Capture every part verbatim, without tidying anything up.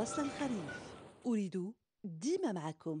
فصل الخريف أريد ديما معكم.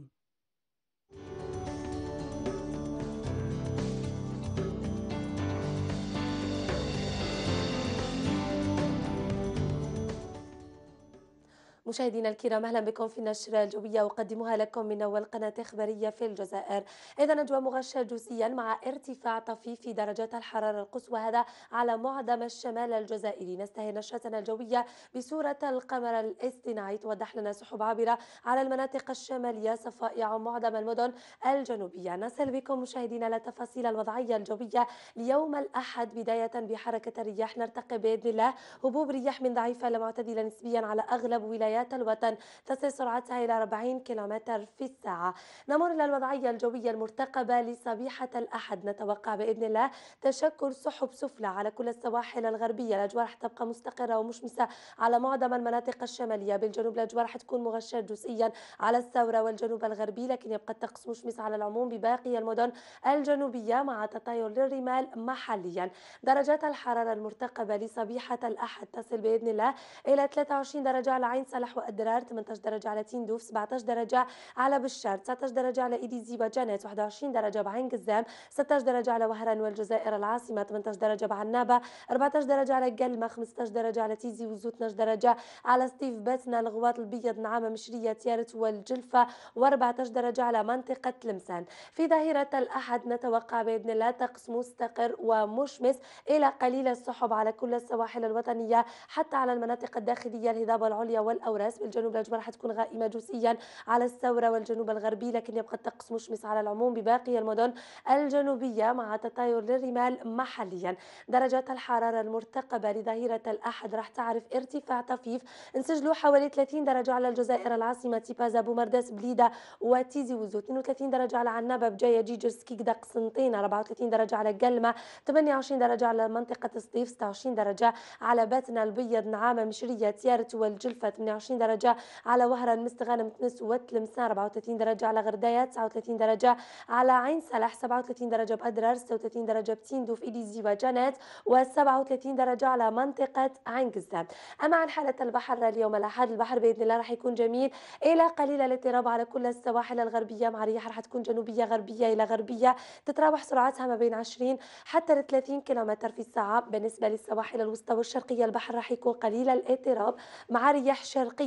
مشاهدينا الكرام، اهلا بكم في النشره الجويه اقدمها لكم من اول قناه اخباريه في الجزائر. اذا نجوى مغشاه جزئيا مع ارتفاع طفيف في درجات الحراره القصوى، هذا على معظم الشمال الجزائري. نستهل نشرتنا الجويه بصوره القمر الاصطناعي توضح لنا سحب عابره على المناطق الشماليه صفائع معظم المدن الجنوبيه. نصل بكم مشاهدينا على تفاصيل الوضعيه الجويه ليوم الاحد، بدايه بحركه الرياح. نرتقي باذن الله هبوب رياح من ضعيفه لمعتدله نسبيا على اغلب ولايات الوطن، تصل سرعتها إلى أربعين كيلومتر في الساعة. نمر إلى الوضعية الجوية المرتقبة لصبيحة الأحد. نتوقع بإذن الله تشكل سحب سفلى على كل السواحل الغربية. الأجواء راح تبقى مستقرة ومشمسة على معظم المناطق الشمالية. بالجنوب الأجواء راح تكون مغشاة جزئيا على الثورة والجنوب الغربي، لكن يبقى الطقس مشمس على العموم بباقي المدن الجنوبية مع تطاير للرمال محليا. درجات الحرارة المرتقبة لصبيحة الأحد تصل بإذن الله إلى ثلاثة وعشرين درجة على عين صلاح وأدرار، ثمانية عشر درجة على تندوف، سبعة عشر درجة على بشار، تسعة عشر درجة على إيديزي وجنات، واحد وعشرين درجة بعين قزام، ستة عشر درجة على وهران والجزائر العاصمة، ثمانية عشر درجة بعنابة، أربعة عشر درجة على قلمة، خمسة عشر درجة على تيزي وزو، اثنا عشر درجة على ستيف باتنا، الغواط، البيض، نعامة، مشرية، تيارت والجلفة، وأربعة عشر درجة على منطقة لمسان. في ظهيرة الأحد نتوقع بإذن الله طقس مستقر ومشمس إلى قليل السحب على كل السواحل الوطنية، حتى على المناطق الداخلية الهضاب العليا والأوراس. بالجنوب الأجواء راح تكون غائمة جزئيا على الثورة والجنوب الغربي، لكن يبقى الطقس مشمس على العموم بباقي المدن الجنوبية مع تطاير للرمال محليا. درجات الحرارة المرتقبة لظهيرة الأحد راح تعرف ارتفاع طفيف نسجلوا حوالي ثلاثين درجة على الجزائر العاصمة، تيبازا، بومرداس، بليدة وتيزي وزو، اثنين وثلاثين درجة على عنابة، بجاية، جيجر، سكيكدا، قسنطينة، أربعة وثلاثين درجة على قلمة، ثمانية وعشرين درجة على منطقة سطيف، ستة وعشرين درجة على باتنا، البيض، نعامة، مشرية، تيارت والجلفة، ثمانية وعشرين درجة على وهران، مستغانم، تنس وتلمسان، أربعة وثلاثين درجة على غردايا، تسعة وثلاثين درجة على عين سلاح، سبعة وثلاثين درجة بأدرار، ستة وثلاثين درجة بتيندوف، إيديزي وجنات، وسبعة وثلاثين درجة على منطقة عين قزام. أما عن حالة البحر اليوم الأحد، البحر بإذن الله راح يكون جميل إلى قليل الاضطراب على كل السواحل الغربية، مع رياح راح تكون جنوبية غربية إلى غربية، تتراوح سرعتها ما بين عشرين حتى ثلاثين كيلومتر في الساعة. بالنسبة للسواحل الوسطى والشرقية البحر راح يكون قليل الاضطراب مع رياح شرقية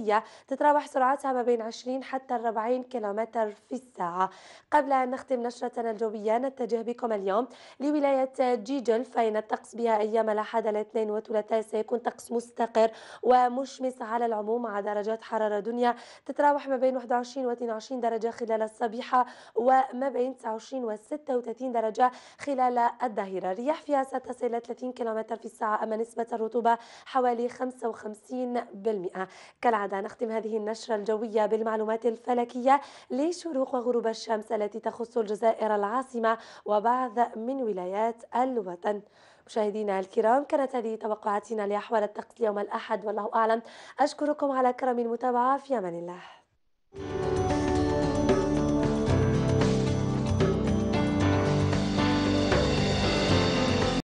تتراوح سرعتها ما بين عشرين حتى أربعين كيلومتر في الساعة. قبل أن نختم نشرتنا الجوية نتجه بكم اليوم لولاية جيجل، فإن الطقس بها أيام الأحد، الاثنين والثلاثاء سيكون طقس مستقر ومشمس على العموم مع درجات حرارة دنيا تتراوح ما بين واحد وعشرين و اثنين وعشرين درجة خلال الصبيحة، وما بين تسعة وعشرين و ستة وثلاثين درجة خلال الظهيرة. الرياح فيها ستصل إلى ثلاثين كيلومتر في الساعة، أما نسبة الرطوبة حوالي خمسة وخمسين بالمئة. كالعادة نختم هذه النشرة الجوية بالمعلومات الفلكية لشروق وغروب الشمس التي تخص الجزائر العاصمة وبعض من ولايات الوطن. مشاهدينا الكرام، كانت هذه توقعاتنا لأحوال الطقس يوم الأحد، والله أعلم. أشكركم على كرم المتابعة، في أمان الله.